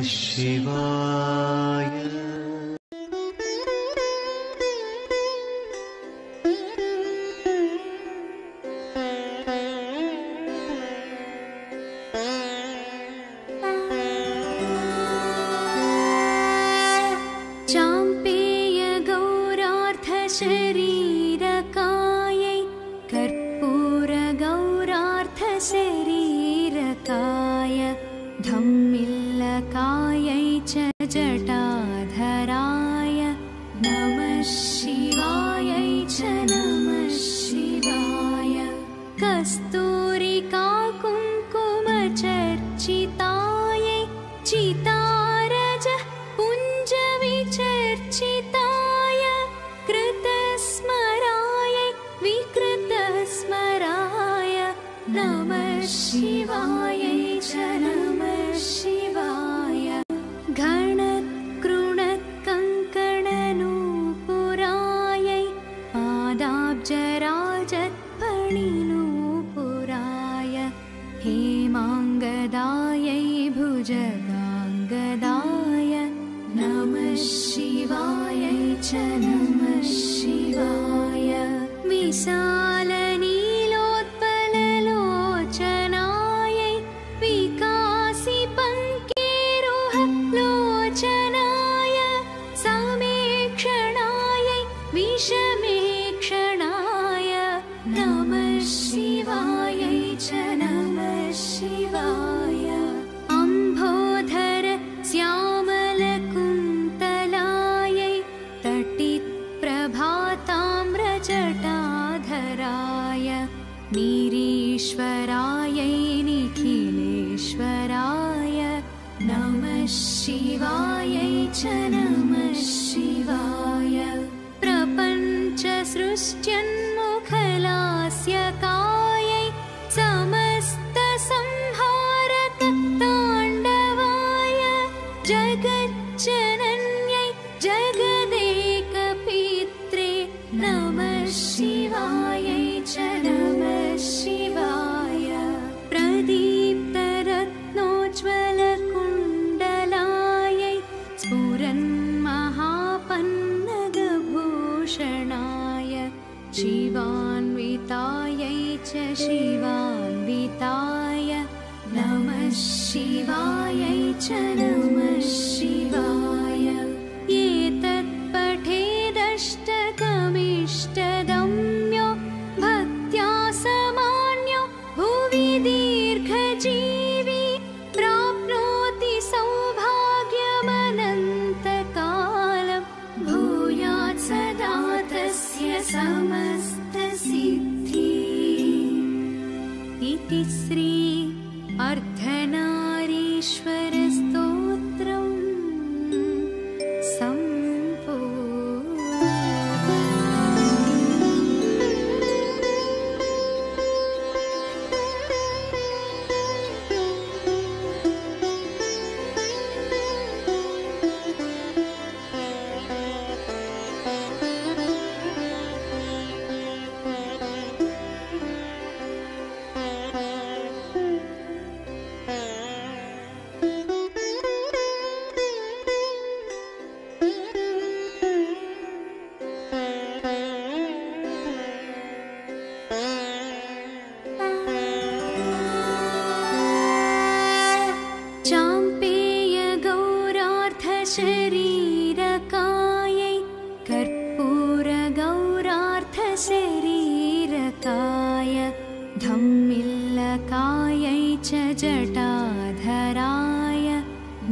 नमः शिवाय। चाम्पेय गौरार्ध शरीरकाय कर्पूर गौरार्ध शरीरकाय धम्मिल्लकायै च जटाधराय नमः शिवायै च नमः शिवाय। कस्तूरिका कुङ्कुमचर्चिताय चितारज पुञ्ज विचर्चिताय विकृतस्मराय नमः शिवायै च नमः शिवाय। घणत्कृणत्कङ्कणनूपुराय पादाब्जराजत्फणिनूपुराय हेमाङ्गदायै भुजगाङ्गदाय नमः शिवायै च नमः शिवाय। नीरीश्वरायै निखिलेश्वराय नमः शिवायै च नमः शिवाय। प्रपञ्चसृष्ट्यन्मुखलास्यकायै समस्तसंहारकताण्डवाय जगज्जनन्यै जगदेकपित्रे नमः शिवायै च नमः शिवाय। प्रदीप्तरत्नोज्ज्वलकुण्डलायै स्फुरन्महापन्नगभूषणाय शिवान्वितायै च शिवान्विताय नमः शिवायै च नमः शिवाय। एतत्पठेदष्टकमिष्टदम्यो भक्त्या समान्यो भुवि दीर्घजीवी प्राप्नोति सौभाग्यमनन्तकालं भूयात् सदा तस्य समस्तसिद्धिः। इति श्री अर्धनारीश्वर स्तोत्रम् शरीरकायै कर्पूर गौरार्ध शरीरकाय धम्मिल्लकायै च जटाधराय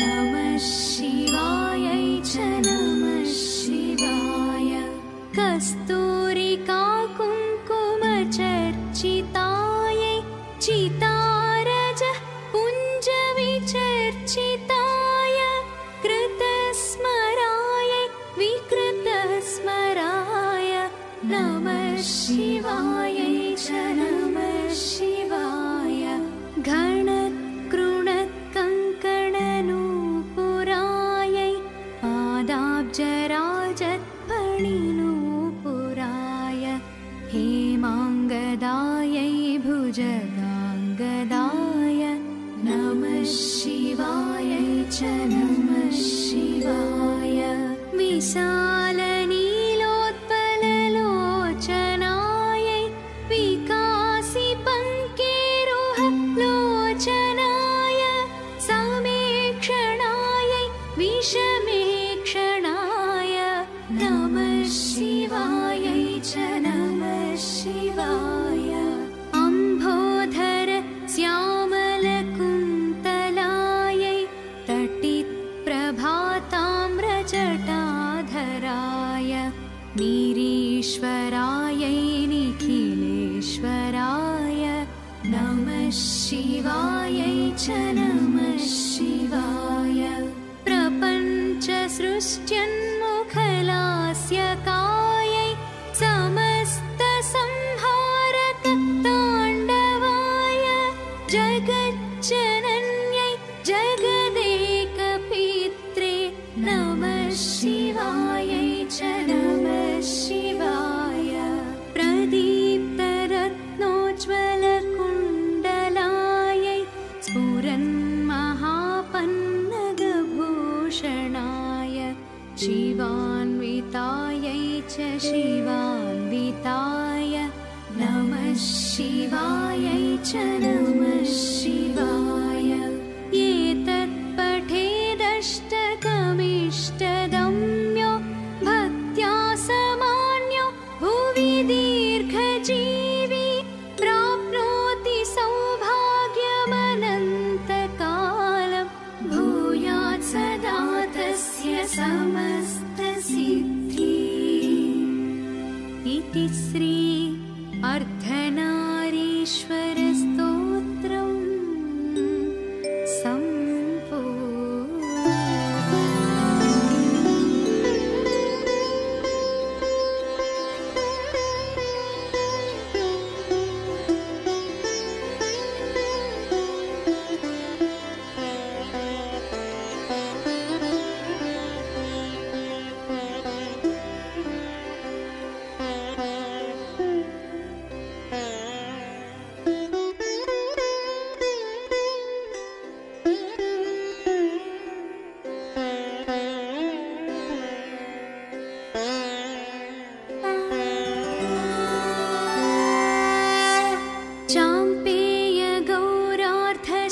नमः शिवायै च नमः शिवाय। कस्तूरिका कुङ्कुमचर्चिताय चितारज पुञ्ज विचर्चिताय विकृतस्मराय नमः शिवायै च नमः शिवाय। घणत्कृणत्कङ्कणनूपुराय पादाब्जराजत्फणिनूपुराय हेमाङ्गदायै भुजगाङ्गदाय नमः शिवाय च नमः शिवाय विशाल नीलोत्पल लोचनाय विकासी पंकेरोह लोचनाय समेक्षणाय विषमेक्षणाय नमः शिवाय च नमः शिवाय अंबोधर जटाधराय निरीश्वराय निखिलेश्वराय नमः शिवाय च नमः शिवाय प्रपंच सृष्ट्यन्मुखलास्यकाय समस्त संहारक तांडवाय जगज्जनन्यै जगदेकपित्रे नमः शिवाय च नमः शिवाय प्रदीप्तरत्नोज्ज्वलकुण्डलाय स्फुरन्महापन्नगभूषणाय शिवान्विताय च शिवान्विताय नमः शिवाय च नमः शिवाय एतत्पठेदष्टकमिष्टगम्यो भक्त्या समान्यो भुवि दीर्घजीवी प्राप्नोति सौभाग्यमनन्तकालं भूयात् सदा तस्य समस्तसिद्धिः इति श्री अर्धनारीश्वर स्तोत्रम्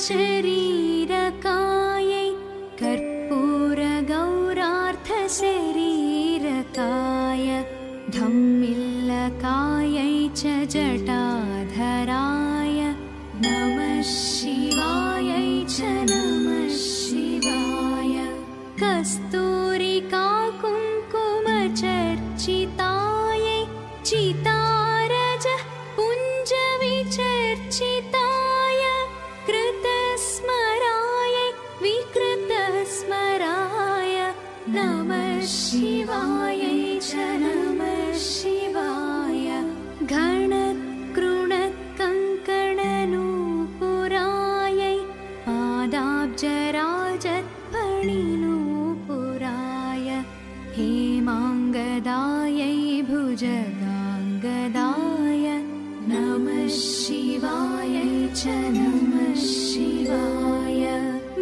शरीरकायै कर्पूरगौरार्धशरीरकाय धम्मिल्लकायै च जटाधराय नमः शिवायै च नमः शिवाय कस्तूरिकाकुङ्कुमचर्चिताय चितारज पुञ्जविचर्चिताय विकृतस्मराय नमः शिवाय च नमः शिवाय घणकृणकङ्कणनूपुराय पादाब्जराजत्फणिनूपुराय हेमाङ्गदायै भुजगाङ्गदाय नमः शिवाय च नमः शिवाय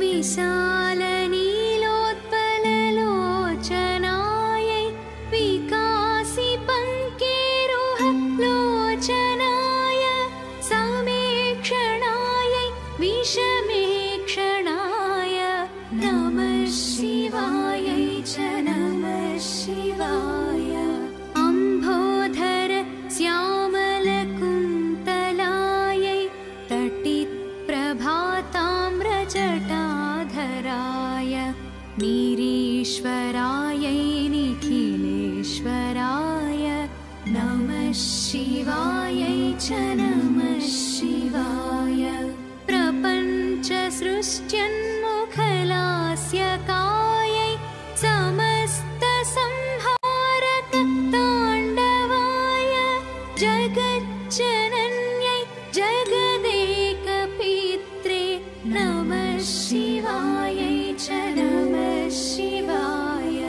विशाल नीलोत्पल लोचनाय विकासी पंकेरोह लोचनाय समेक्षणाय विषमेक्षणाय नमः शिवाय च नमः शिवाय अंबोधर श्यामलकुन्तलाय तटितप्रभाताम्रजटा निरीश्वराय निखिलेश्वराय नमः शिवाय च नमः शिवाय प्रपंच सृष्ट्यन्मुखलास्यकाय समस्त संहारक तांडवाय जगज्जनन्यै जगदेकपित्रे नमः शिवाय च नमः शिवाय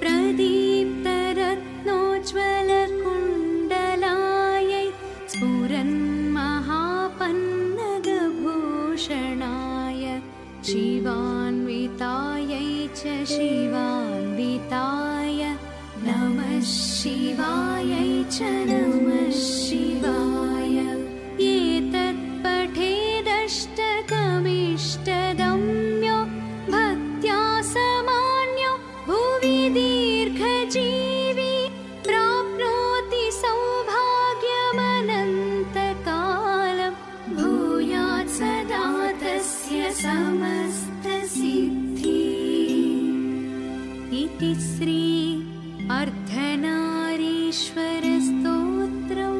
प्रदीप्तरत्नोज्ज्वलकुण्डलाय स्फुरन्महापन्नगभूषणाय शिवान्वितायै च शिवान्विताय नमः शिवायै च नमः शिवाय। एतत् पठेदष्टकमिष्टदं यो भक्त्या समान्यो भुवि दीर्घजीवी प्राप्नोति सौभाग्यमनन्तकालं। भूयात् सदा तस्य समस्तसिद्धिः। इति श्री अर्धनारीश्वर स्तोत्रम्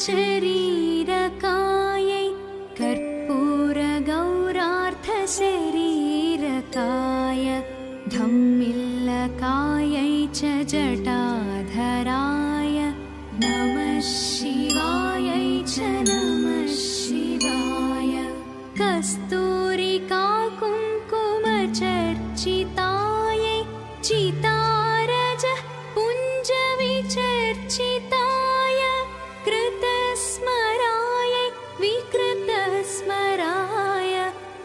शरीरकायै कर्पूरगौरार्धशरीरकाय धम्मिल्लकायै च जटाधराय नमः शिवायै च नमः शिवाय। कस्तूरिका कुङ्कुमचर्चितायै चितारज पुञ्जविचर्चिता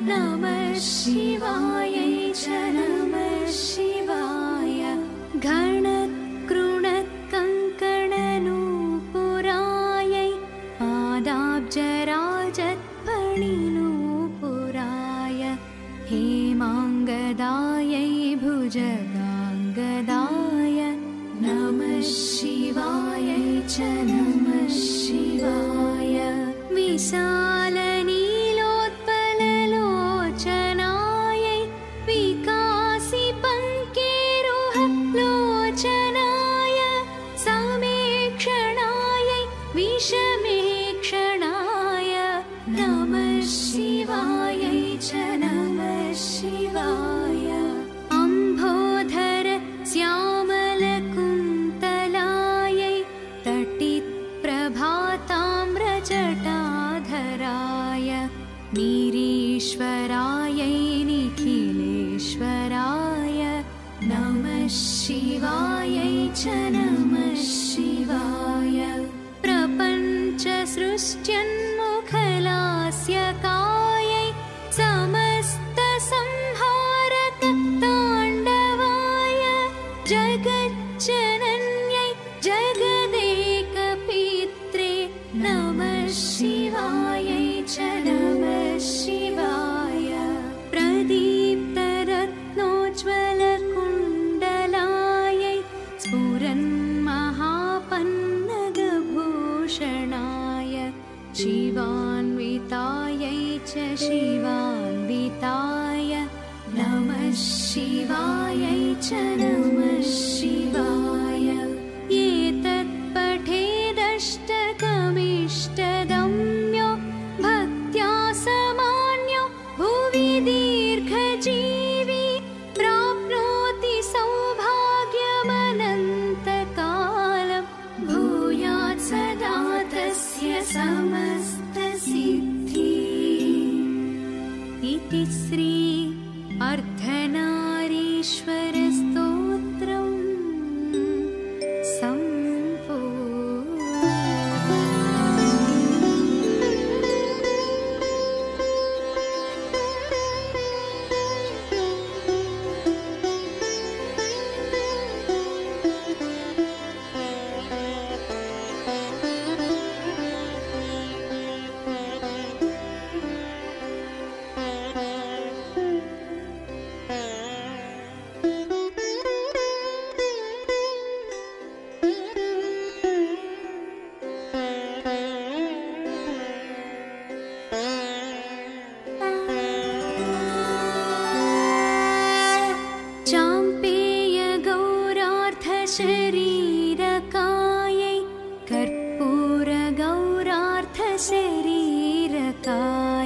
नमः शिवायै च नमः शिवाय। घणत्कृणत्कङ्कणनूपुरायै पादाब्जराजत्फणिनूपुराय हेमाङ्गदायै भुजगाङ्गदाय नमः शिवायै च नमः शिवाय। विशालनी नीरीश्वरायै निखिलेश्वराय नमः शिवायै च नमः शिवाय। प्रपञ्चसृष्ट्यन्मुखलास्यकायै समस्तसंहारकताण्डवाय जगज्जनन्यै जगदेकपित्रे नमः शिवायै च नमः शिवाय। प्रदीप्तरत्नोज्ज्वलकुण्डलायै स्फुरन्महापन्नगभूषणाय शिवान्वितायै च शिवान्विताय नमः शिवायै च नमः शिवाय। एतत् पठेदष्टकमिष्टदं यो भक्त्या समान्यो भुवि दीर्घजीवी प्राप्नोति सौभाग्यमनन्तकालं। भूयात् सदा तस्य समस्तसिद्धिः। इति श्री अर्धनारीश्वर स्तोत्रम्।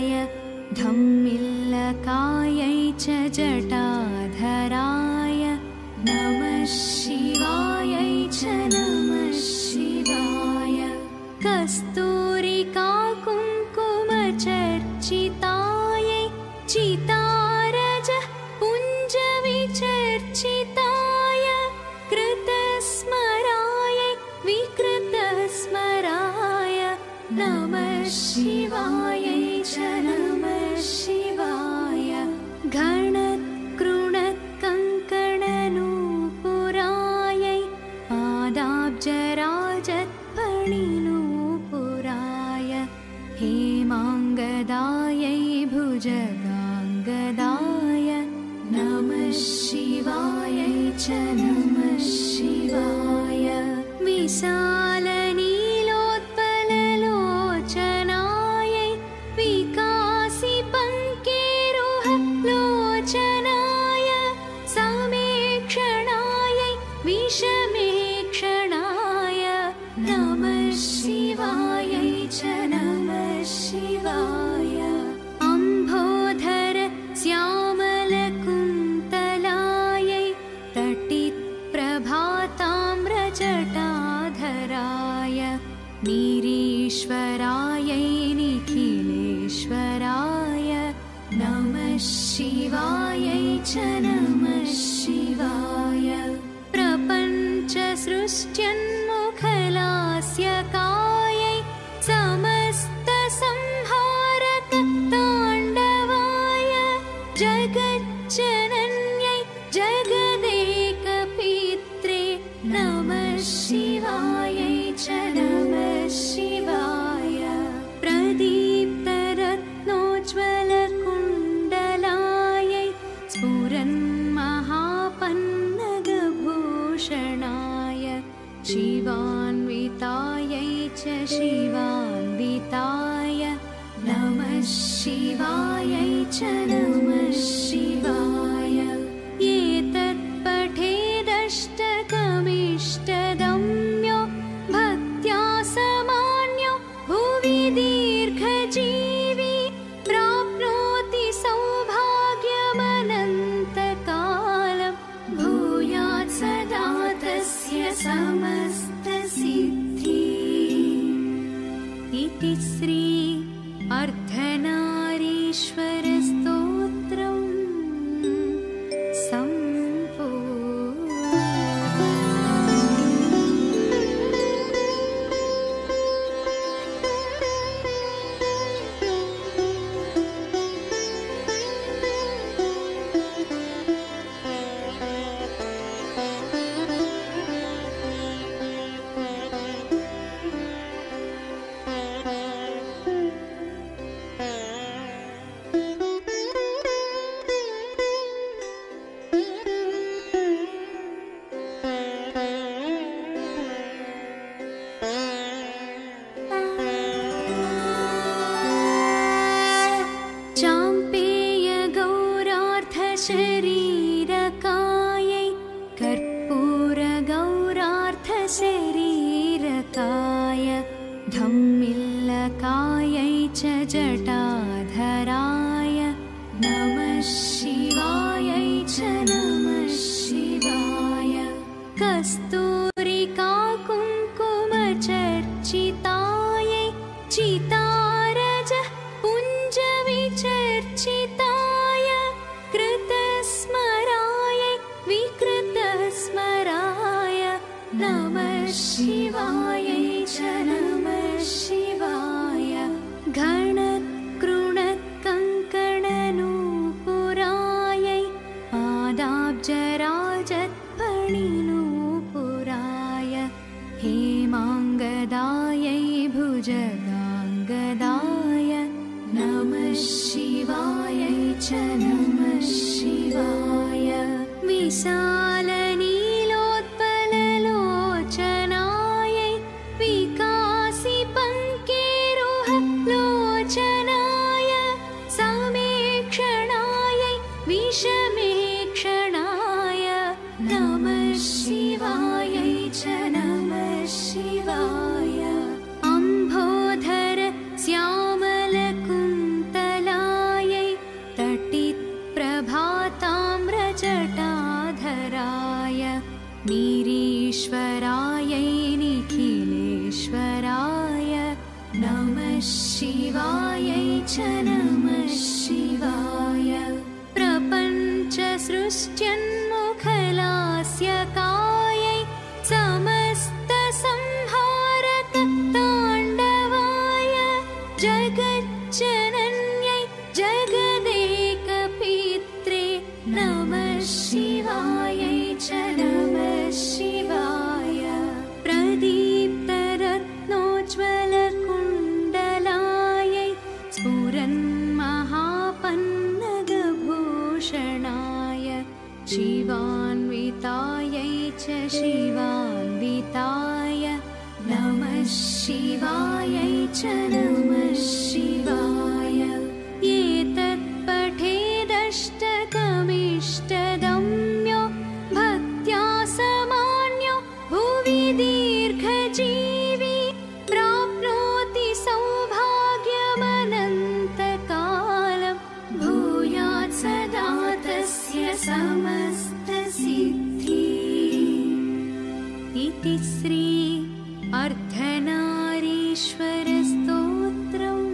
य धम्मिल्लकायै च जटाधराय नमः शिवायै च नमः शिवाय कस्तूरिका कुङ्कुमचर्चिताय चितारज पुञ्ज विचर्चिताय कृतस्मराय विकृतस्मराय नमः शिवाय च नमः शिवाय गणत् कृणत् कङ्कणनूपुराय पादाब्जराजत्फणिनूपुराय हेमाङ्गदायै भुजगाङ्गदाय नमः शिवाय च नमः शिवाय विशालनी नीरीश्वरायै निखिलेश्वराय नमः शिवायै च नमः शिवाय प्रपञ्चसृष्ट्यन्मुखलास्यकायै समस्तसंहारकत्ताण्डवाय जगज्जनन्यै जगदेकपित्रे नमः शिवायै च नमः शिवाय प्रदीप्तरत्नोज्ज्वलकुण्डलायै स्फुरन्महापन्नगभूषणाय शिवान्वितायै च शिवान्विताय नमः शिवायै च नमः शिवाय एतत्पठेदष्टकमिष्टदम् दीर्घजीवी प्राप्नोति सौभाग्यमनन्तकालं भूयात् सदा तस्य समस्तसिद्धिः इति श्री अर्धनारीश्वर स्तोत्रम् शरीरकायै कर्पूरगौरार्धशरीरकाय धम्मिल्लकायै च जटाधराय नमः शिवायै च नमः शिवाय कस्तूरिका कुङ्कुमचर्चिताय चितारज पुञ्ज विचर्चिताय कृतस्मराय विकृतस्मराय नमः शिवायै च नमः शिवाय गणत् कृणत् कङ्कणनूपुराय पादाब्जराजत्फणिनूपुराय हेमाङ्गदायै भुजगाङ्गदाय नमः शिवायै च नमः शिवाय विशालनीलोत्पललोचनायै विकासिपङ्केरुहलोचनाय समेक्षणायै विषमेक्षणाय नमः शिवायै च नमः शिवाय अम्भोधर श्यामलकुन्तलाय शिवाय प्रपंच सृष्ट्यन्मुखलास्य कायै समस्त संहारक तांडवाय जगज्जनन्यै जगदेकपित्रे नमः शिवाय च नमः शिवाय प्रदीप्तरत्नोज्ज्वल शिवान्वितायै च शिवान्विताय नमः शिवायै च नमः शिवाय एतत्पठेदष्टकमिष्टगम्यो भक्त्या समान्यो भुवि दीर्घजीवी प्राप्नोति सौभाग्यमनन्तकालं भूयात् सदा तस्य समस्त इति श्री अर्धनारीश्वर स्तोत्रम्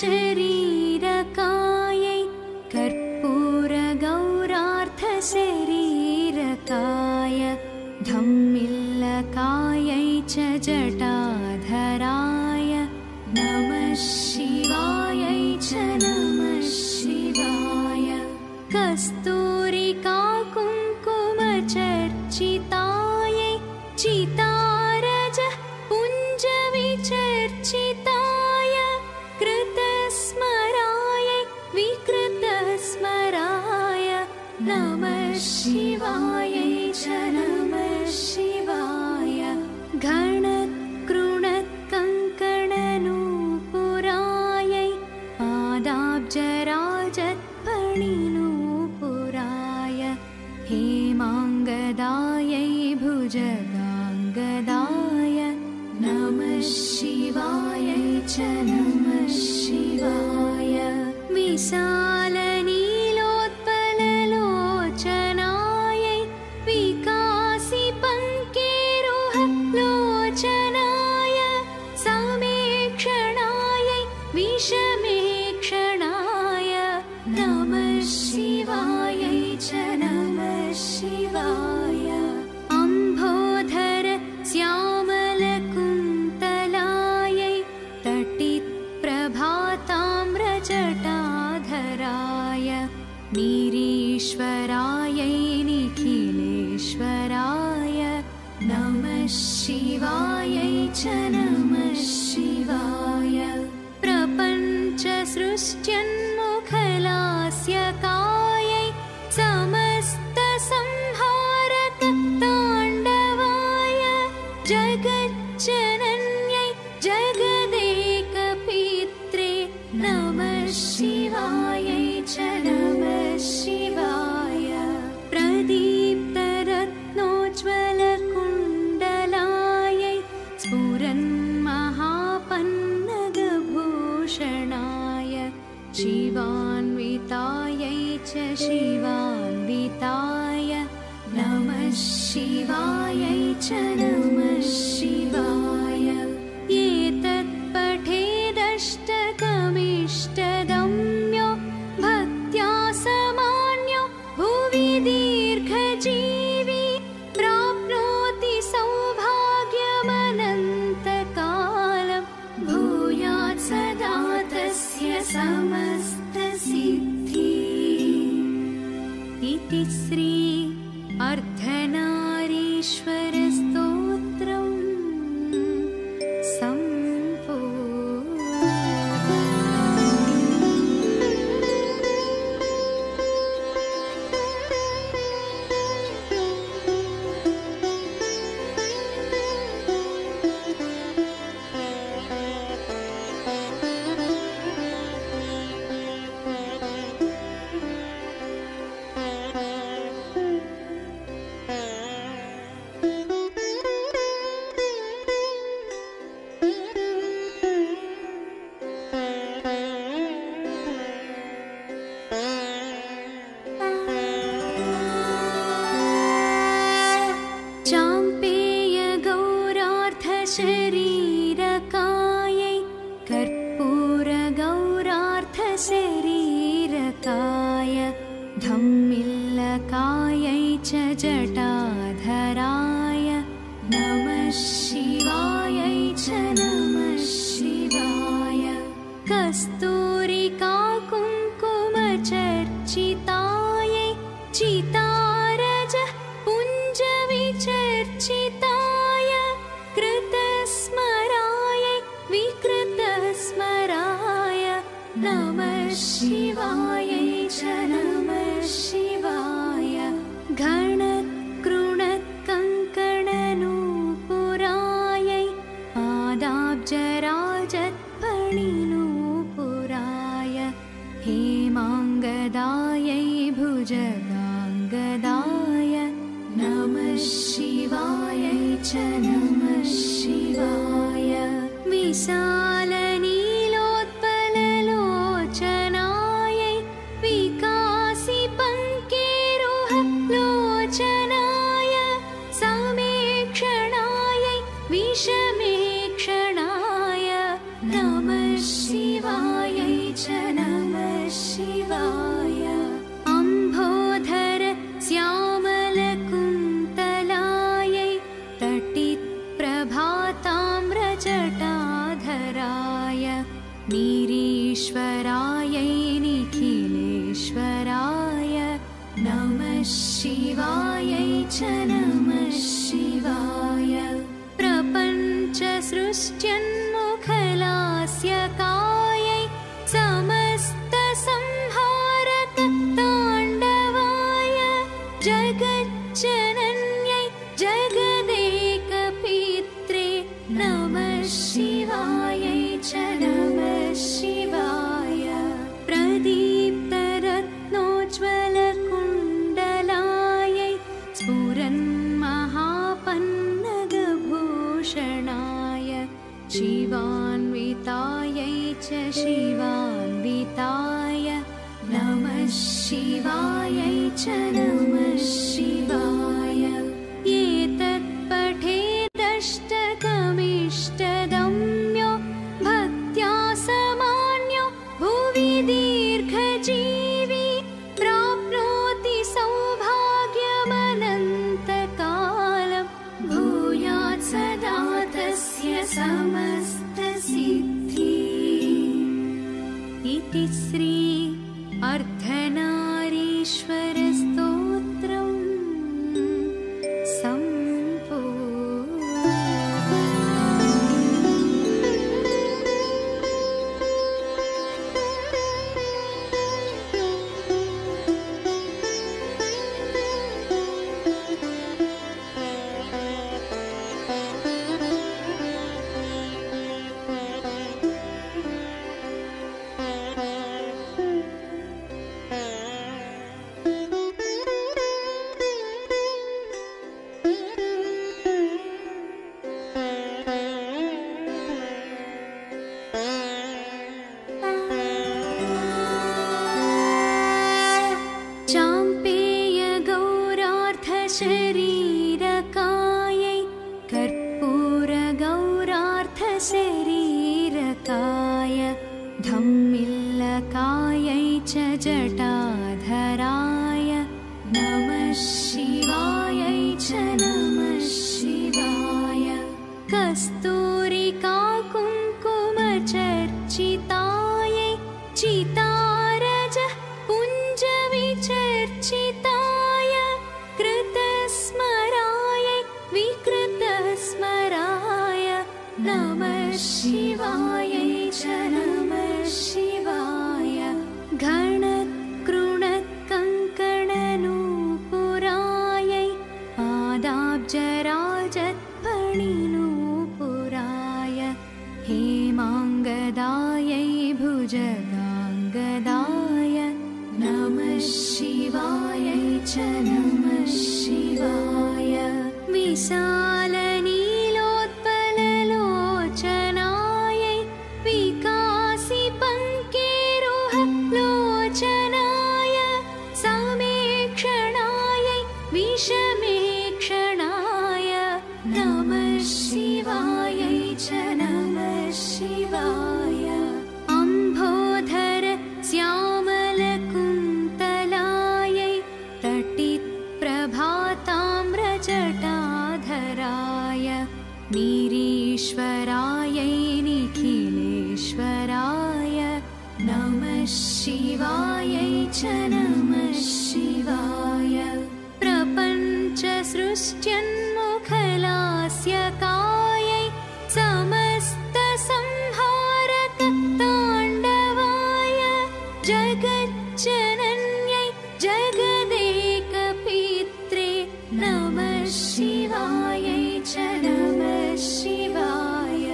शरीरकायै कर्पूरगौरार्धशरीरकाय धम्मिल्लकायै च जटाधराय नमः शिवायै च नमः शिवाय कस्तूरिका कुङ्कुमचर्चितायै चितारज पुञ्जविचर्चिता नमः शिवायै च नमः शिवाय घणकृणकङ्कणनूपुरायै पादाब्जराजत्फणिनूपुराय हेमाङ्गदायै भुजगाङ्गदाय नमः शिवायै च नमः शिवाय विशालनी नीरीश्वरायै निखिलेश्वराय नमः शिवायै च नमः शिवाय प्रपञ्च सृष्ट्यन्मुखलास्य कायै समस्त संहारक ताण्डवाय जगज्जनन्यै जगदेकपित्रे नमः शिवायै च नमः शिवाय प्रदीप्तरत्नोज्ज्वल कुण्डलायै स्फुरन्महापन्नगभूषणाय शिवान्वितायै च शिवान्विताय नमः शिवायै च नमः शिवाय एतत्पठेदष्टकमिष्टगम्यो भक्त्या समान्यो भुवि दीर्घजीवी प्राप्नोति सौभाग्यमनन्तकालं भूयात् सदा तस्य समस्तसिद्धिः इति श्री अर्धनारीश्वर स्तोत्रम् सम्पूर्णम्। शरीरकाय धम्मिल्लकायै च जटाधराय नमः शिवायै च नमः शिवाय कस्तूरिका कुंकुम चर्चिताय चितारज पुंज विचर्चिताय कृतस्मराय विकृतस्मराय नमः शिवाय च नमः शिवाय गण कृण कंकणनूपुराय पादाब्जराजत्फणिनूपुराय हेमांगदाय भुजगांगदाय नमः शिवाय च नमः शिवाय विशालनी नीरीश्वरायै निखिलेश्वराय नमः शिवायै च नमः शिवाय प्रपञ्चसृष्ट्यन्मुखलास्यकायै समस्तसंहारकताण्डवाय जगज्जनन्यै जगदेकपित्रे नमः शिवायै च नमः शिवाय प्रदीप्तरत्नोज्ज्वलकुण्डलायै स्फुरन्महापन्नगभूषणाय शिवान्वितायै च शिवान्विताय नमः शिवायै च नमः शिवाय एतत्पठेदष्टकमिष्टगम्यो भक्त्या समान्यो भुवि दीर्घजीवी प्राप्नोति सौभाग्यमनन्तकालं भूयात् सदा तस्य समस्तसिद्धिः। इति श्री अर्धनारीश्वर स्तोत्रम् जटाधराय नमः शिवायै च नमः शिवाय कस्तूरिका कुंकुम चर्चिताय चितारज पुंज विचर्चिताय कृतस्मराय नमः शिवायै च नमः शिवाय गण कृण कंकणनूपुराय पादाब्जराजत्फणिनूपुराय शिवायै च नमः शिवाय प्रपञ्च सृष्ट्यन्मुखलास्य कायै समस्त संहारक ताण्डवाय जगज्जनन्यै जगदेक पित्रे नमः शिवायै च नमः शिवाय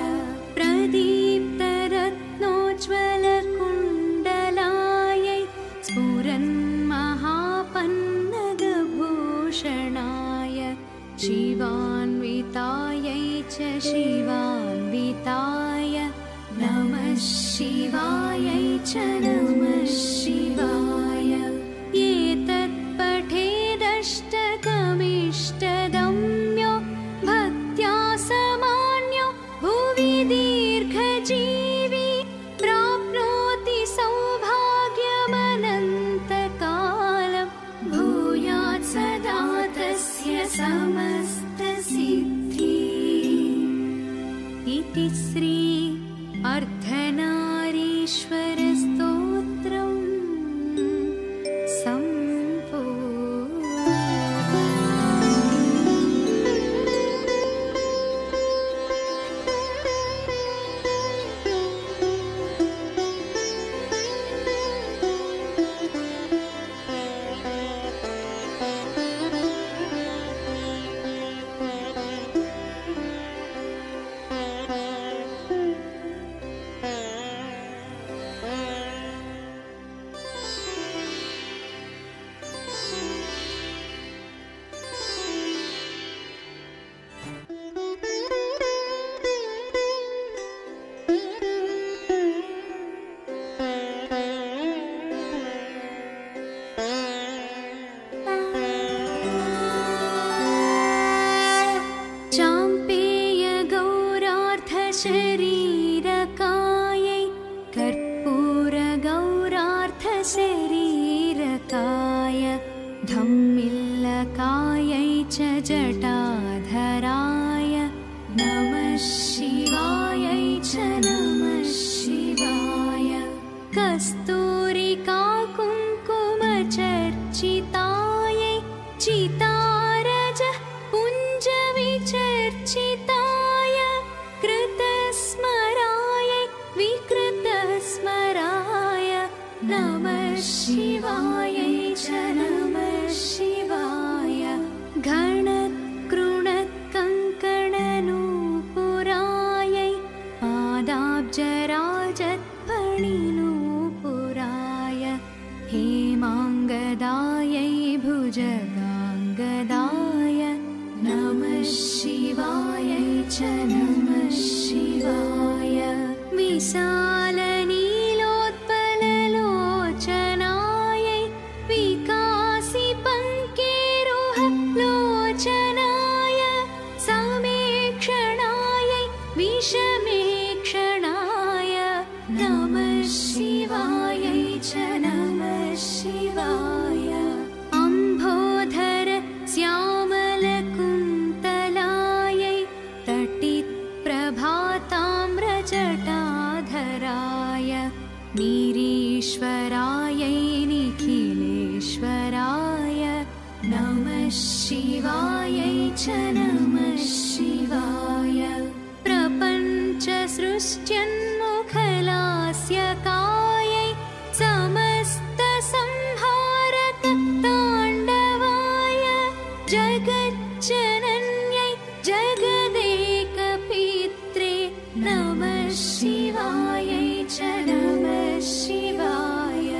प्रदीप्त रत्नोज्ज्वल शिवान्वितायै च शिवान्विताय नमः शिवायै च नमः शिवाय एतत् पठेदष्टकमिष्टदम्यो भक्त्या समान्यो भुवि दीर्घजीवी प्राप्नोति सौभाग्यमनन्तकालं भूयात् सदा तस्य समस्त इति श्री अर्धनारीश्वर स्तोत्रम् शरीरकायै कर्पूरगौरार्धशरीरकाय धम्मिल्लकायै च जटाधराय नमः शिवायै च नमः शिवाय कस्तूरिका कुङ्कुमचर्चितायै चितारज पुञ्जविचर्चिता विकृतस्मराय नमः शिवायै च नमः शिवाय घणत्कृणत्कङ्कणनूपुरायै पादाब्जराजत्फणिनूपुराय हेमाङ्गदायै भुजगाङ्गदाय नमः शिवायै च नमः शिवाय विशालनीलोत्पललोचनायै विकासिपङ्केरुहलोचनाय समेक्षणायै विषमेक्षणाय नमः शिवायै च नमः शिवाय अम्भोधर श्यामलकुन्तलायै तटितप्रभाताम्रजटा नीरीश्वरायै निखिलेश्वराय नमः शिवायै च नमः शिवाय प्रपञ्च सृष्ट्यन्मुखलास्य कायै समस्त संहारक ताण्डवाय जगज्जनन्यै जगदेक पित्रे नमः शिवायै च नमः शिवाय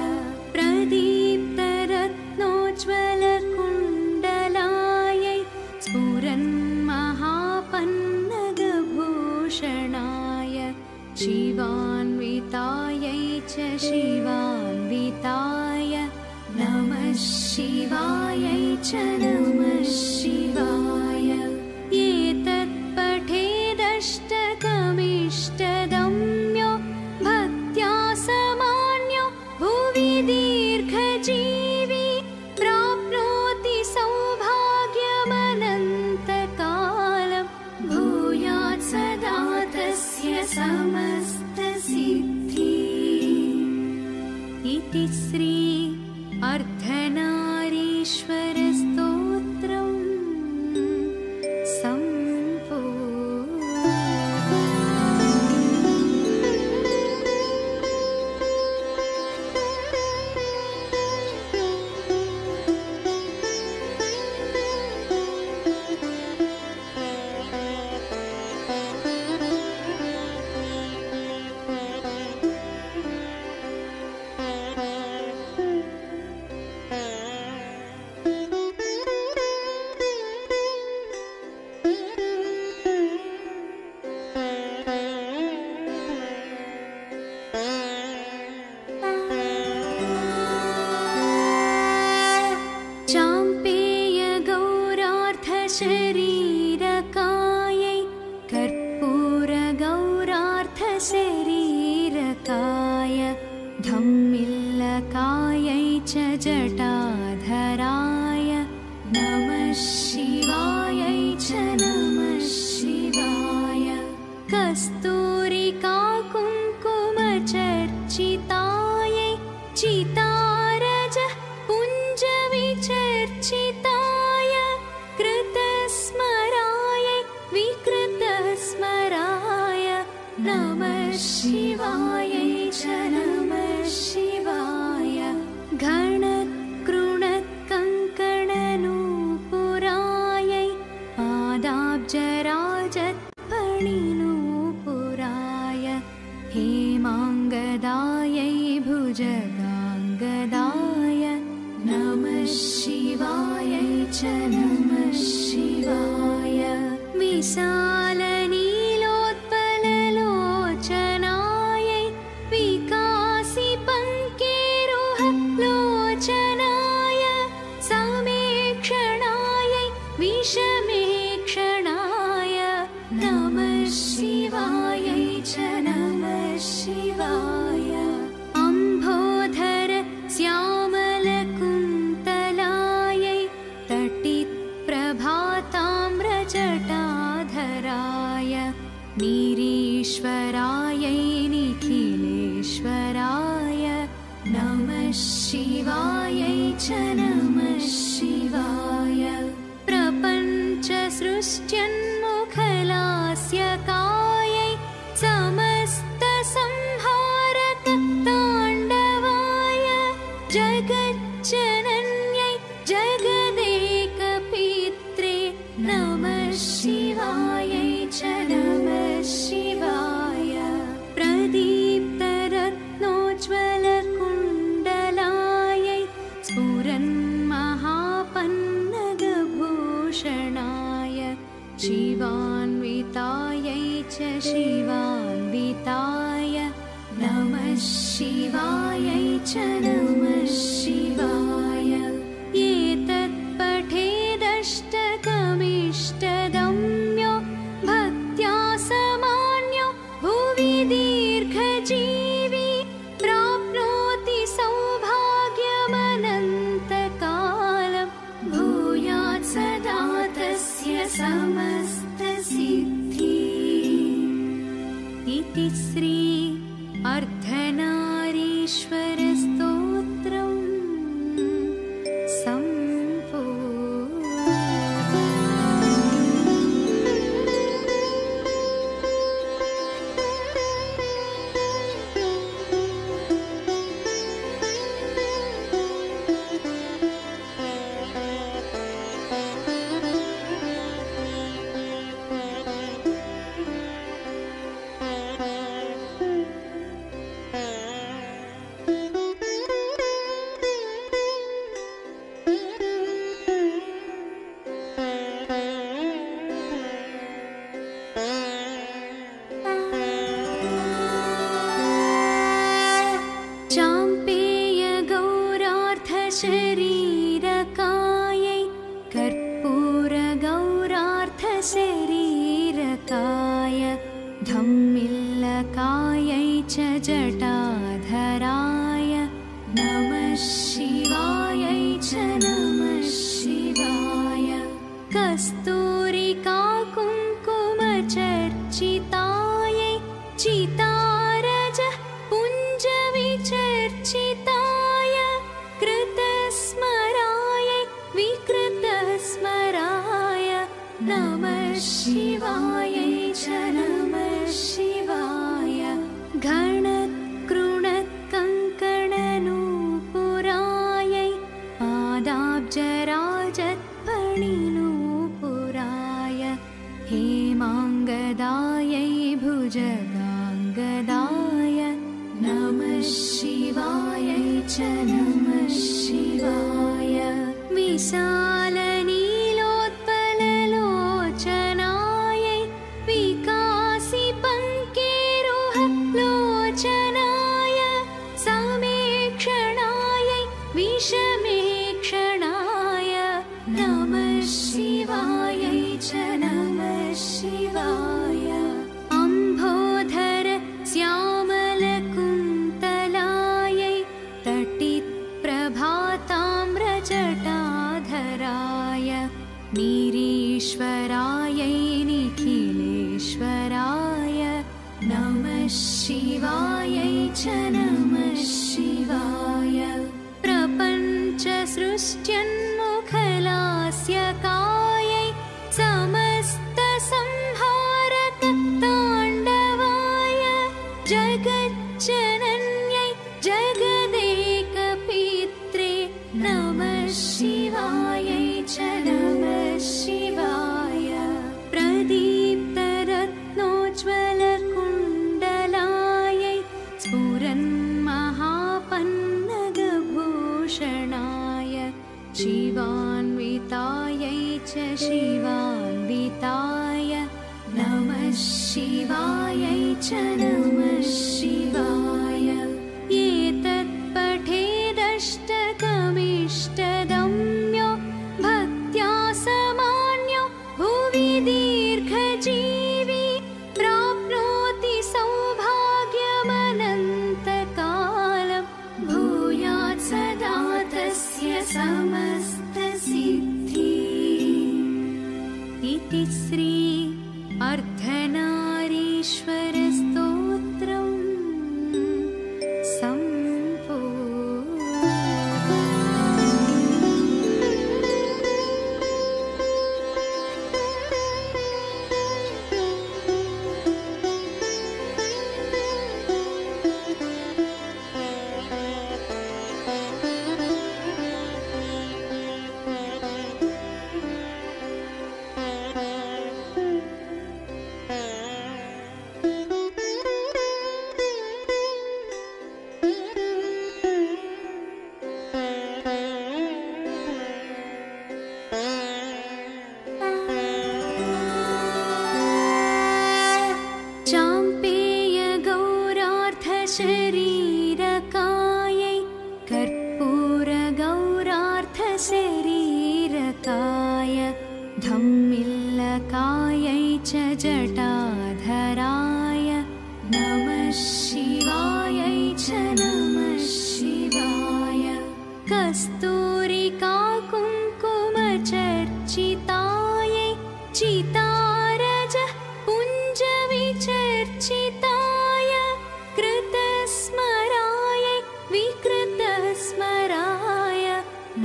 प्रदीप्त रत्नोज्ज्वल कुण्डलायै स्फुरन्महापन्नगभूषणाय शिवान्वितायै च शिवान्विताय नमः शिवायै च नमः शिवाय एतत् पठेदष्टकमिष्टदम् दीर्घजीवी प्राप्नोति सौभाग्यमनन्तकालं भूयात् सदा तस्य समस्त सिद्धिः इति श्री अर्धनारीश्वर स्तोत्रं शरीरकायै कर्पूरगौरार्ध शरीरकाय धम्मिल्लकायै च जटाधराय नमः शिवायै च नमः शिवाय कस्तूरिका कुङ्कुमचर्चिताय चितारज पुञ्जविचर्चिता शिवाय च नमः शिवाय घणकृणकङ्कणनूपुराय पादाब्जराजत्फणिनूपुराय हेमाङ्गदायै भुजगाङ्गदाय नमः शिवाय च नमः शिवाय विशालनी नीरीश्वरायै निखिलेश्वराय नमः शिवायै च नमः शिवाय प्रपञ्चसृष्ट्यन्मुखलास्यकायै समस्तसंहारकताण्डवाय जगज्जनन्यै जगदेकपित्रे नमः शिवायै च नमः शिवाय प्रदीप्तरत्नोज्ज्वलकुण्डलायै स्फुरन्महापन्नगभूषणाय शिवान्वितायै च शिवान्विताय नमः शिवायै च नमः शिवाय एतत्पठेदष्टकमिष्टदम् दीर्घजीवी प्राप्नोति सौभाग्यमनन्तकालं भूयात् सदा तस्य समस्तसिद्धिः इति श्री अर्धनारीश्वर स्तोत्रम् शरीरकायै कर्पूरगौरार्धशरीरकाय धम्मिल्लकायै च जटाधराय नमः शिवायै च नमः शिवाय कस्तूरिका कुङ्कुमचर्चिताय चितारज पुञ्जविचर्चिताय जराजत्पणिनो पुराय हेमाङ्गदायै भुजगाङ्गदाय नमः शिवाय च नमः शिवाय विशालनीलोत्पललोचनाय विकासिपङ्केरुहलोचनाय समेक्षणाय विषमेक्षणाय नमः शिवाय च नमः शिवाय अम्भोधर श्यामलकुन्तलाय तटितप्रभाताम्रजटाधराय नीरीश्वरायै निखिलेश्वराय नमः शिवायै च नमः शिवाय प्रपञ्चसृष्ट्यन्मुखलास्यकायै समस्तसंहारकताण्डवाय जगज्जनन्यै जगदेकपित्रे नमः शिवायै च नमः शिवाय प्रदीप्तरत्नोज्ज्वलकुण्डलायै महापन्नगभूषणाय शिवान्वितायै च शिवान्विताय नमः शिवायै च नमः शिवाय एतत्पठेदष्टकमिष्टगम्यो भक्त्या समान्यो भुवि दीर्घजीवी प्राप्नोति सौभाग्यमनन्तकालं भूयात् सदा तस्य समस्तसिद्धिः इति श्री अर्धनारीश्वर स्तोत्रम् शरीरकायै कर्पूरगौरार्धशरीरकाय धम्मिल्लकायै च जटाधराय नमः शिवायै च नमः शिवाय कस्तूरिकाकुङ्कुमचर्चितायै चितारज पुञ्जविचर्चिताय कृतस्मरायै विकृतस्मराय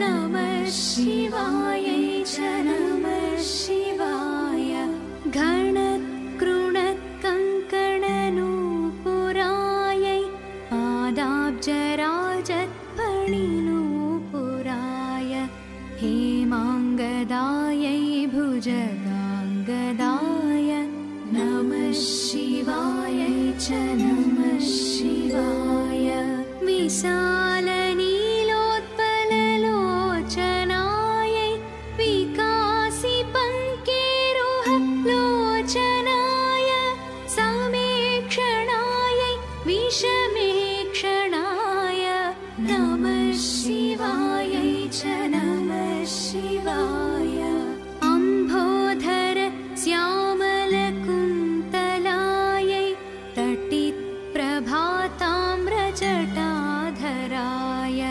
नमः शिवायै च नमः शिवाय घणकृणकङ्कणनूपुरायै पादाब्जराजत्पणिनूपुराय हेमाङ्गदायै भुजगाङ्गदाय नमः शिवायै च नमः शिवाय विशालनीलोत्पललोचनाय विकासिपङ्केरुहलोचनाय समेक्षणाय विषमेक्षणाय नमः शिवायै च नमः शिवाय अम्भोधर श्यामलकुन्तलायै तटितप्रभाताम्रजटाधराय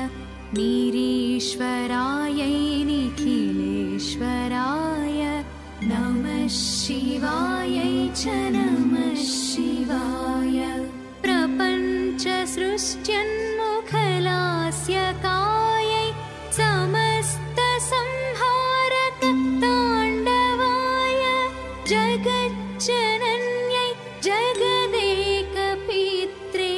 नीरीश्वरायै निखिलेश्वराय नमः शिवायै च नमः शिवाय प्रपञ्चसृष्ट्यन्मुखलास्यकायै समस्तसंहारकताण्डवाय जगज्जनन्यै जगदेकपित्रे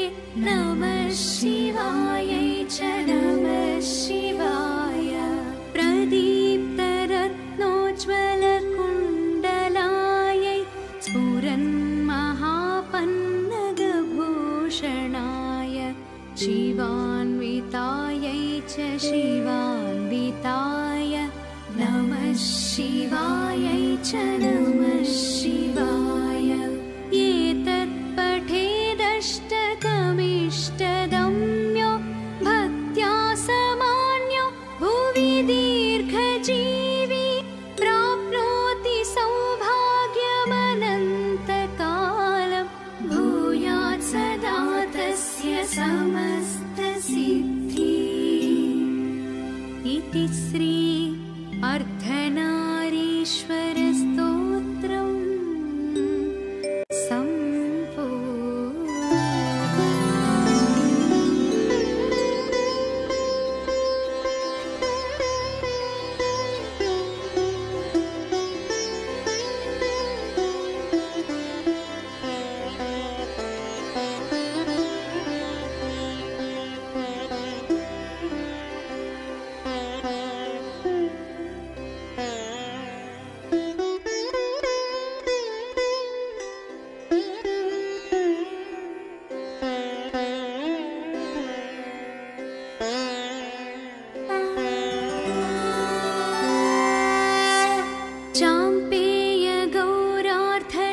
नमः शिवायै च नमः शिवाय दीप्तरत्नोज्ज्वलकुण्डलायै स्फुरन्महापन्नगभूषणाय शिवान्वितायै च शिवान्विताय नमः शिवायै च नमः शिवाय। एतत्पठेदष्टकमिष्टदम्यो भक्त्या समान्यो भुवि दीर्घजीवी प्राप्नोति सौभाग्यमनन्तकालं। भूयात् सदा तस्य समस्तसिद्धिः। इति श्री अर्धनारीश्वर स्तोत्रम्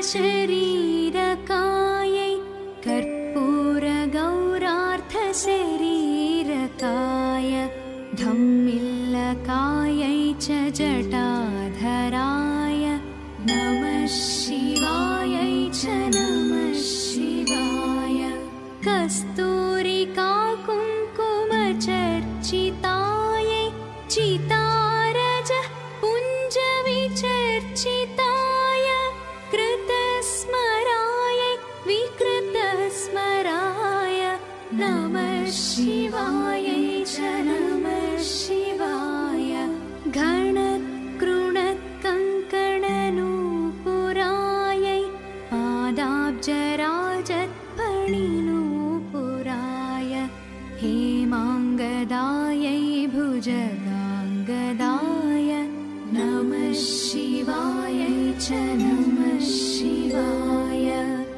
शरीरकायै कर्पूरगौरार्धशरीरकाय धम्मिल्लकायै च जटाधराय नमः शिवायै च नमः शिवाय। कस्तूरिकाकुङ्कुमचर्चितायै चितारज पुञ्जविचर्चिता विकृतस्मराय नमः शिवायै च नमः शिवाय। घणकृणकङ्कणनूपुरायै पादाब्जराजत्फणिनूपुराय हेमाङ्गदायै भुजगाङ्गदाय नमः शिवायै च नमः शिवाय।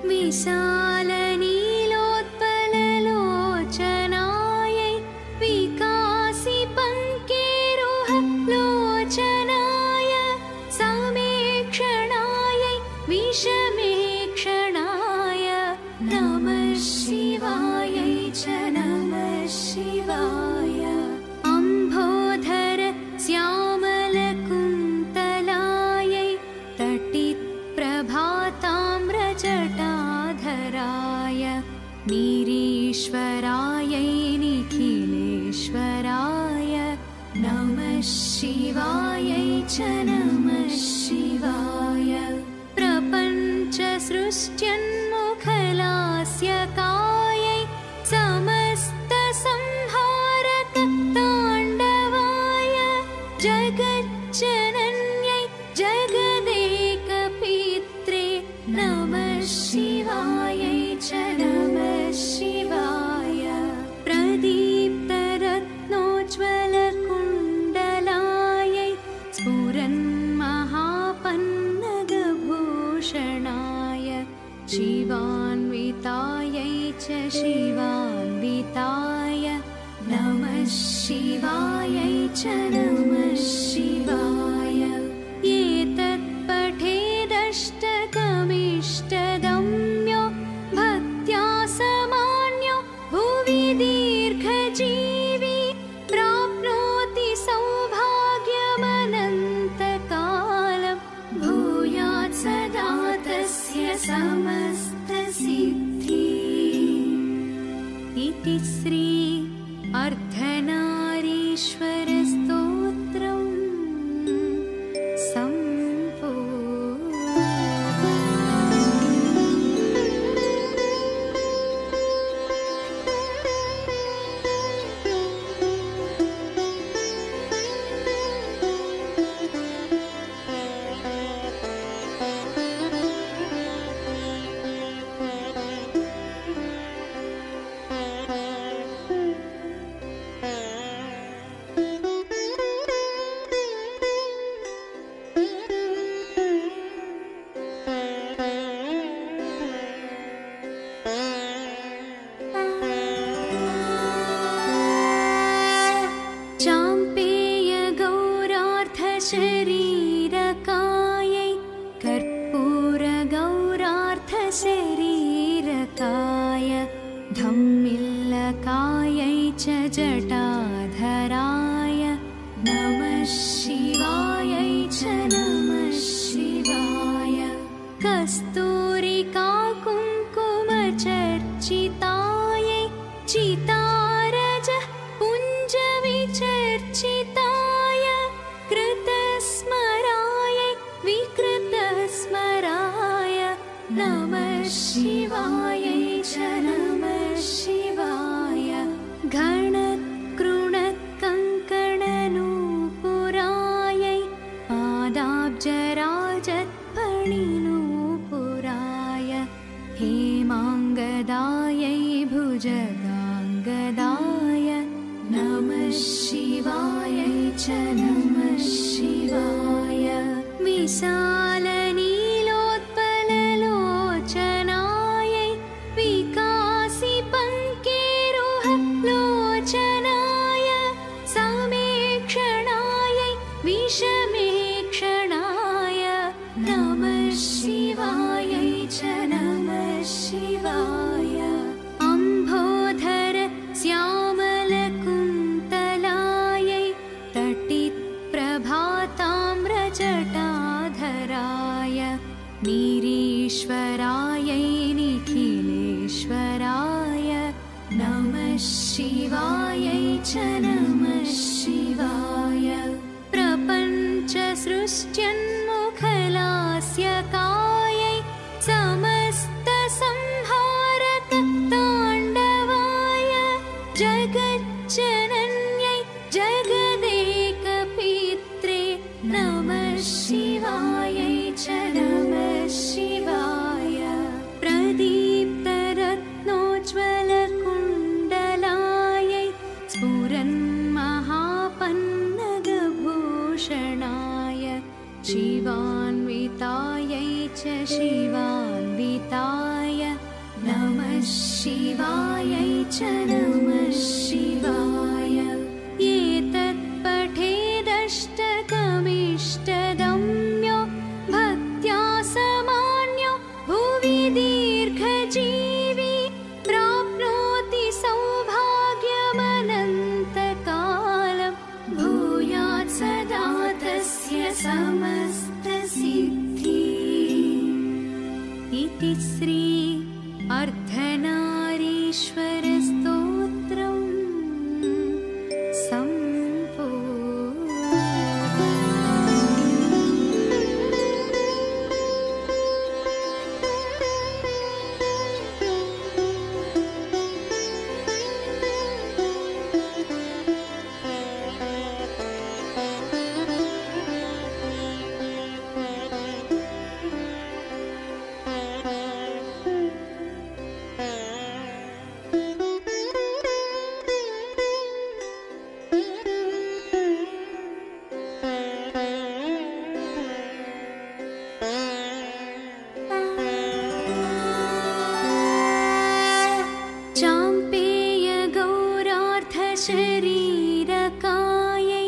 विशालनीलोत्पललोचनायै विकासिपङ्केरुहलोचनाय समेक्षणायै विषमेक्षणाय नमः शिवायै च नमः शिवाय। अम्भोधर श्यामलकुन्तलायै तटिप्रभाताम्रजटा नीरीश्वरायै निखिलेश्वराय नमः शिवायै च नमः शिवाय। प्रपञ्चसृष्ट्यन्मुखलास्यकायै समस्तसंहारकताण्डवाय जगज्जनन्यै जगदेकपित्रे नमः शिवायै च नमः शिवाय। प्रदीप्तरत्नोज्ज्वलकुण्डलायै स्फुरन्महापन्नगभूषणाय शिवान्वितायै च शिवान्विताय नमः शिवायै च नमः शिवाय। एतत्पठेदष्टकमिष्टदम्यो भक्त्या समान्यो भुवि दीर्घजीवी प्राप्नोति सौभाग्यमनन्तकालं। भूयात् सदा तस्य समस्तसिद्धिः। इति श्री अर्धनारीश्वर स्तोत्रम्। शरीरकायै कर्पूर गौरार्थ शरीरकाय धम्मिल्लकायै च जटाधराय नमः शिवायै च नमः शिवाय कस्तूरिका कुंकुम चर्चिताय चितारज पुंज विचर्चिता नमः शिवाय च नमः शिवाय घणकृणकङ्कणनूपुराय पादाब्जराजत्फणिनूपुराय हेमाङ्गदाय भुजगाङ्गदाय नमः शिवाय च नमः शिवाय विशालनी नीरीश्वरायै निखिलेश्वराय नमः शिवायै च नमः शिवाय प्रपञ्च सृष्ट्यन्मुखलास्यकायै समस्त संहारक ताण्डवाय जगज्जनन्यै जगदेकपित्रे नमः शिवायै च नमः शिवाय प्रदीप्तरत्नोज्ज्वलकुण्डलायै स्फुरन्महापन्नगभूषणाय शिवान्वितायै च शिवान्विताय नमः शिवायै च नमः शिवाय एतत्पठेदष्टकमिष्टदम् दीर्घजीवी प्राप्नोति सौभाग्यमनन्तकालं भूयात् सदा तस्य समस्तसिद्धिः इति श्री अर्धनारीश्वर स्तोत्रम् शरीरकायै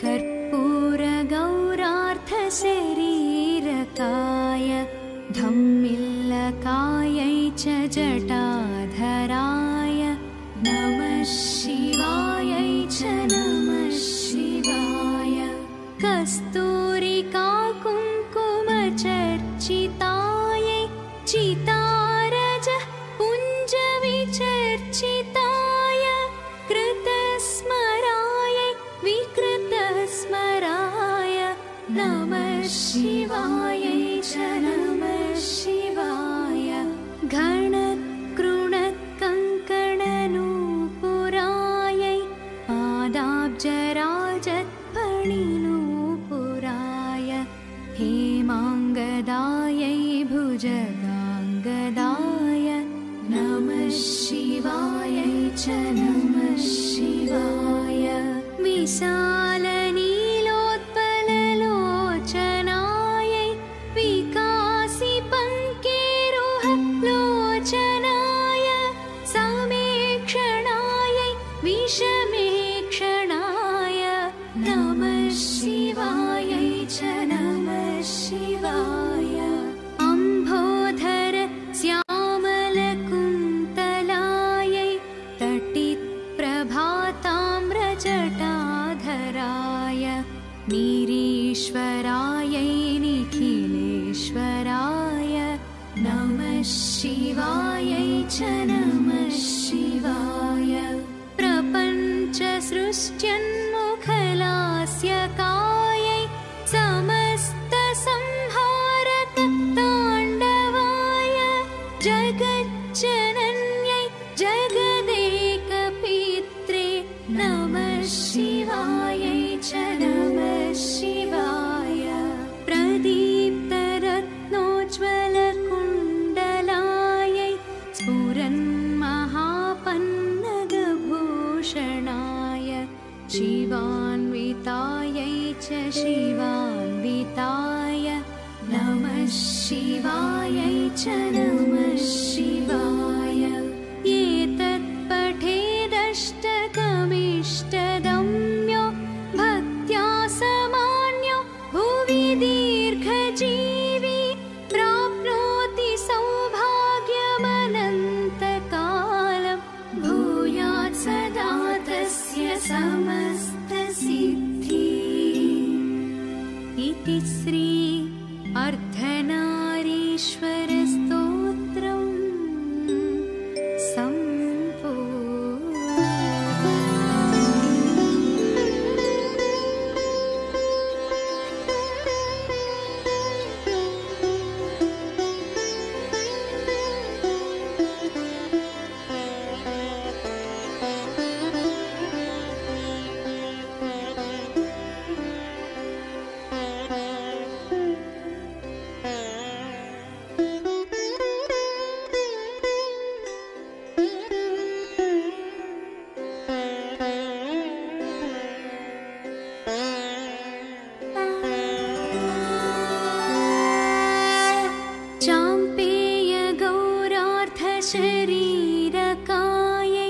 कर्पूर गौरार्थ शरीरकाय धम्मिल्लकायै च जटाधराय नमः शिवायै च नमः शिवाय कस्तूरिका कुंकुम चर्चिताय चितारज पुंज विचर्चिताय विकृतस्मराय नमः शिवायै च नमः शिवाय घणकृणकङ्कणनूपुराय पादाब्जराजत्फणिनूपुराय हेमाङ्गदायै भुजगाङ्गदाय नमः शिवायै च नमः शिवाय विशालनीलोत्पललोचनाय विकासिपङ्केरुहलोचनाय सौमेक्षणाय विषमेक्षणाय नमः शिवाय। नीरीश्वराय निखिलेश्वराय नमः शिवाय च नमः शिवाय प्रपंच सृष्ट्यन्मुखलास्य कायै समस्त संहारक तांडवाय जगज्जनन्यै जगदेक पित्रे नमः शिवाय च नमः शिवाय प्रदीप्तरत्नोज्ज्वल शिवान्वितायै च शिवान्विताय नमः शिवायै च नमः शिवाय एतत्पठेदष्टकमिष्टगम्यो भक्त्या समान्यो भुवि दीर्घजीवी प्राप्नोति सौभाग्यमनन्तकालं भूयात् सदा तस्य समः इति श्री अर्धनारीश्वर स्तोत्रम् शरीरकायै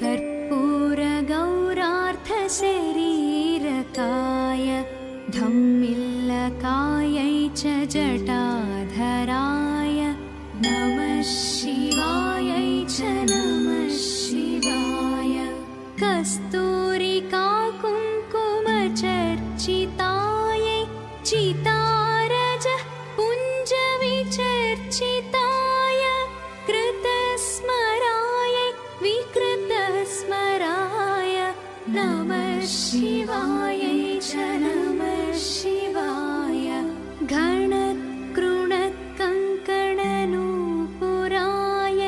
कर्पूरगौरार्धशरीरकाय धम्मिल्लकायै च जटाधराय नमः शिवायै च नमः शिवाय कस्तूरिका कुङ्कुमचर्चितायै चितारज पुञ्जविचर्चिता विकृतस्मराय नमः शिवाय च नमः शिवाय घणकृणकङ्कणनूपुराय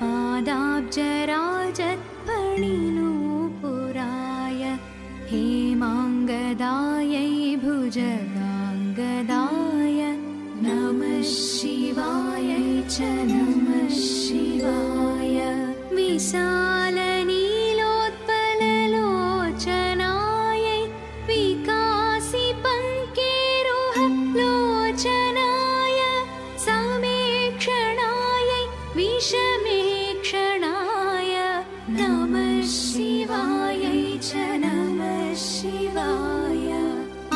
पादाब्जराजत्फणिनूपुराय हेमाङ्गदायै भुजगाङ्गदाय नमः शिवाय च नमः शिवाय विशालनीलोत्पललोचनाय विकासि पङ्केरुहलोचनाय समेक्षणाय विषमेक्षणाय नमः शिवाय च नमः शिवाय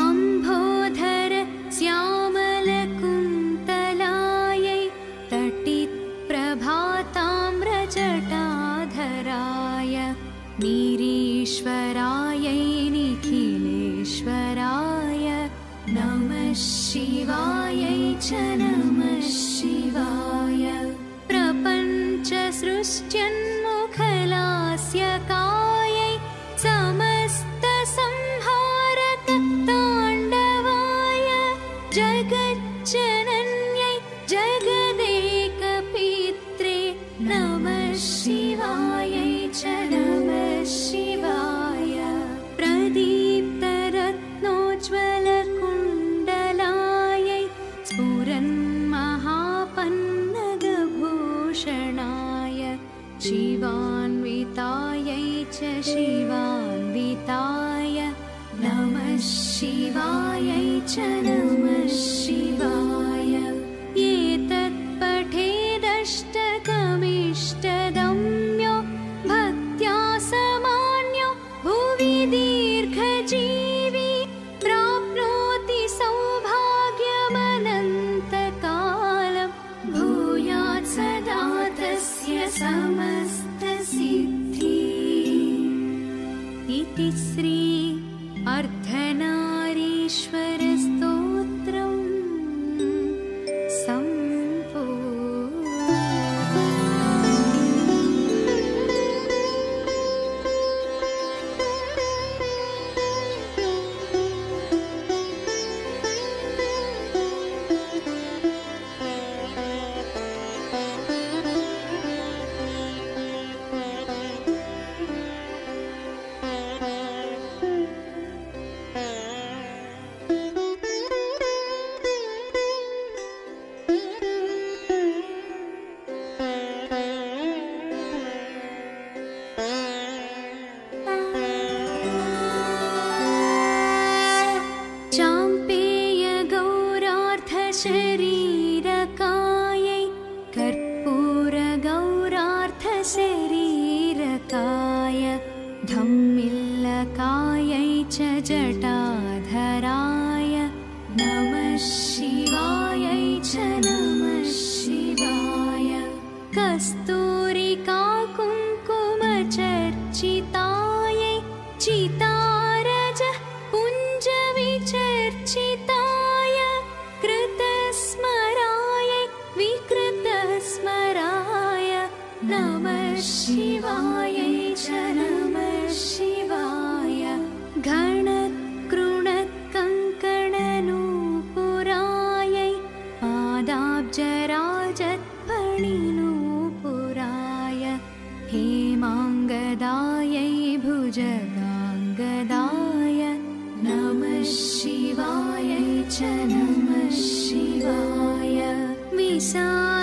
अम्भोधर श्यामलकुन्तलाय तटिप्रभाताम्रजटा नीरीश्वरायै निखिलेश्वराय नमः शिवायै च नमः शिवाय प्रपञ्च सृष्ट्यन्मुखलास्य कायै समस्त संहारक ताण्डवाय जगज्जनन्यै जगदेक पित्रे नमः शिवायै च नमः शिवाय प्रदीप्तरत्नोज्ज्वल कुण्डलायै स्फुरन्महापन्नगभूषणाय शिवान्वितायै च शिवान्विताय नमः शिवायै च नमः शिवाय एतत्पठेदष्टकमिष्टगम्यो भक्त्या समान्यो भुवि दीर्घजीवी प्राप्नोति सौभाग्यमनन्तकालं भूयात् सदा तस्य समस्तसिद्धिः इति श्री अर्धनारी शरीरकायै कर्पूर गौरार्थ शरीरकाय धम्मिल्लकायै च जटाधराय नमः शिवायै च नमः शिवाय कस्तूरिका कुंकुम चर्चिताय चितारज पुंज विचर्चिता स्मराय नमः शिवाय च नमः शिवाय घणकृणकङ्कणनूपुराय पादाब्जराजत्फणिनूपुराय हेमाङ्गदाय भुजगाङ्गदाय नमः शिवाय च नमः शिवाय विशाल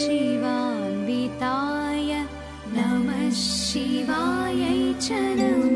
शिवान्विताय नमः शिवाय च नमः।